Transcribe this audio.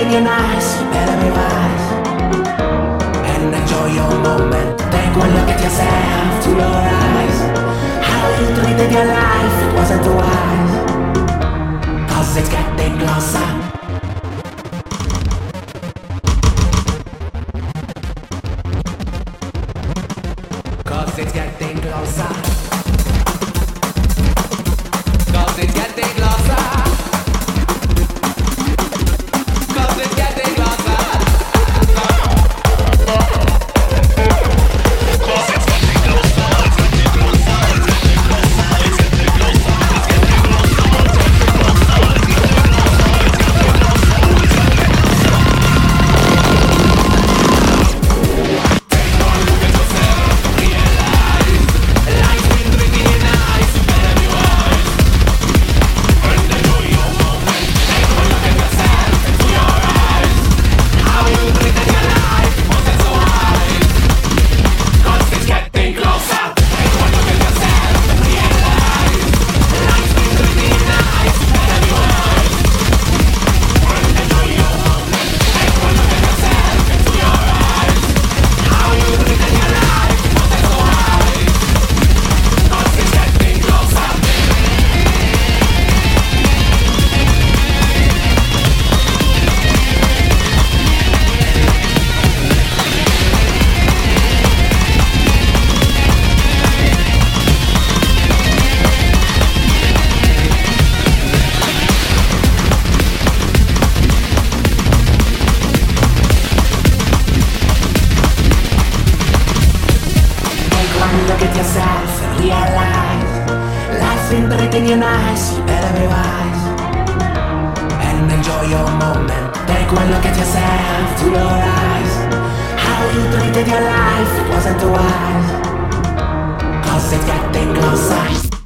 in your eyes, you better be wise and enjoy your moment. Take one look at yourself through your eyes. How you treated your life, it wasn't wise, 'cause it's getting closer. Your life, it wasn't wise, 'cause it's getting closer.